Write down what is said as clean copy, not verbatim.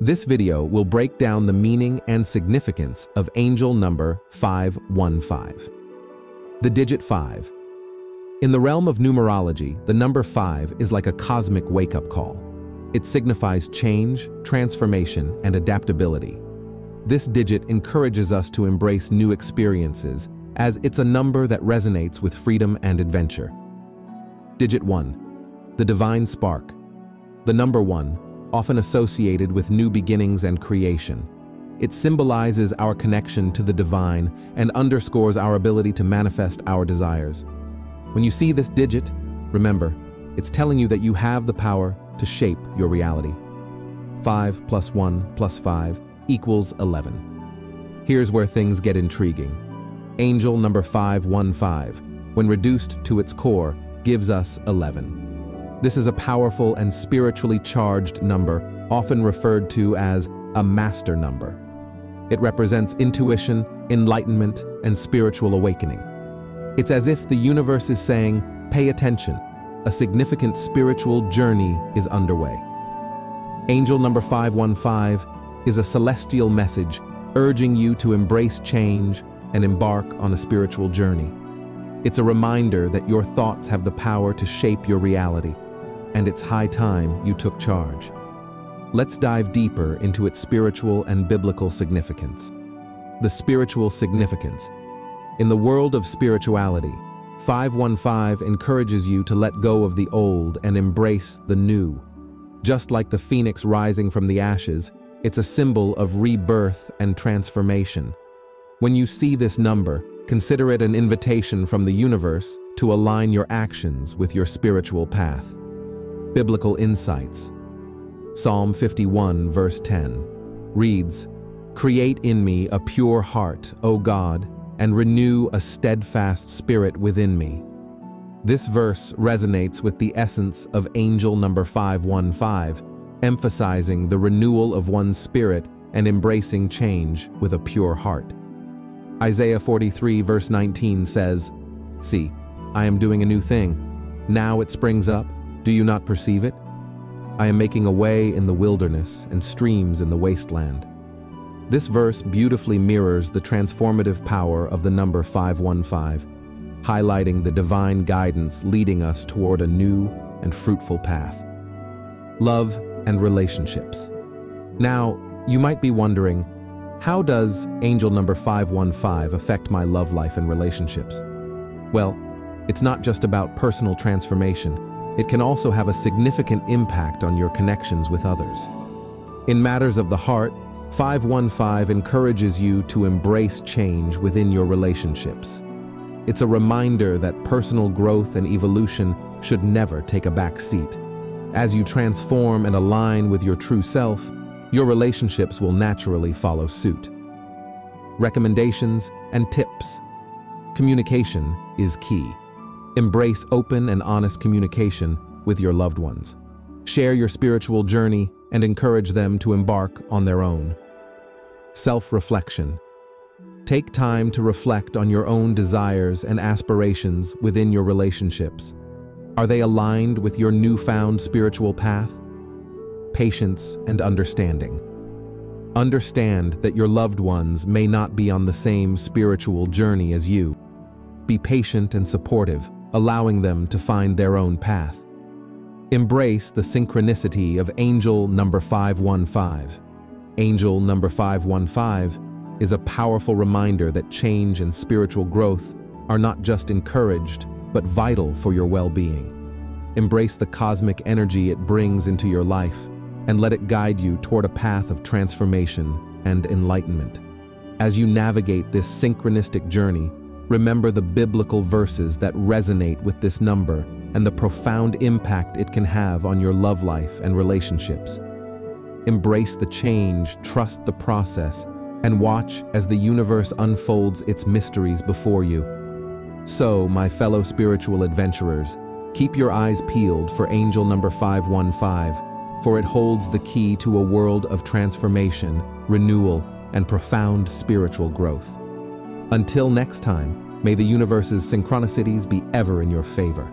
This video will break down the meaning and significance of angel number 515. The digit 5. In the realm of numerology, the number 5 is like a cosmic wake-up call. It signifies change, transformation, and adaptability. This digit encourages us to embrace new experiences, as it's a number that resonates with freedom and adventure. Digit 1. The divine spark. The number 1, often associated with new beginnings and creation. It symbolizes our connection to the divine and underscores our ability to manifest our desires. When you see this digit, remember, it's telling you that you have the power to shape your reality. 5 + 1 + 5 = 11. Here's where things get intriguing. Angel number 515, when reduced to its core, gives us 11. This is a powerful and spiritually charged number, often referred to as a master number. It represents intuition, enlightenment, and spiritual awakening. It's as if the universe is saying, "Pay attention. A significant spiritual journey is underway." Angel number 515 is a celestial message urging you to embrace change and embark on a spiritual journey. It's a reminder that your thoughts have the power to shape your reality, and it's high time you took charge. Let's dive deeper into its spiritual and biblical significance. The spiritual significance. In the world of spirituality, 515 encourages you to let go of the old and embrace the new. Just like the phoenix rising from the ashes, it's a symbol of rebirth and transformation. When you see this number, consider it an invitation from the universe to align your actions with your spiritual path. Biblical insights. Psalm 51 verse 10 reads, "Create in me a pure heart, O God, and renew a steadfast spirit within me." This verse resonates with the essence of angel number 515, emphasizing the renewal of one's spirit and embracing change with a pure heart. Isaiah 43 verse 19 says, "See, I am doing a new thing. Now it springs up. Do you not perceive it? I am making a way in the wilderness and streams in the wasteland." This verse beautifully mirrors the transformative power of the number 515, highlighting the divine guidance leading us toward a new and fruitful path. Love and relationships. Now, you might be wondering, how does angel number 515 affect my love life and relationships? Well, it's not just about personal transformation. It can also have a significant impact on your connections with others. In matters of the heart, 515 encourages you to embrace change within your relationships. It's a reminder that personal growth and evolution should never take a back seat. As you transform and align with your true self, your relationships will naturally follow suit. Recommendations and tips. Communication is key. Embrace open and honest communication with your loved ones. Share your spiritual journey and encourage them to embark on their own. Self-reflection. Take time to reflect on your own desires and aspirations within your relationships. Are they aligned with your newfound spiritual path? Patience and understanding. Understand that your loved ones may not be on the same spiritual journey as you. Be patient and supportive, allowing them to find their own path. Embrace the synchronicity of angel number 515. Angel number 515 is a powerful reminder that change and spiritual growth are not just encouraged, but vital for your well-being. Embrace the cosmic energy it brings into your life, and let it guide you toward a path of transformation and enlightenment. As you navigate this synchronistic journey, remember the biblical verses that resonate with this number and the profound impact it can have on your love life and relationships. Embrace the change, trust the process, and watch as the universe unfolds its mysteries before you. So, my fellow spiritual adventurers, keep your eyes peeled for angel number 515, for it holds the key to a world of transformation, renewal, and profound spiritual growth. Until next time, may the universe's synchronicities be ever in your favor.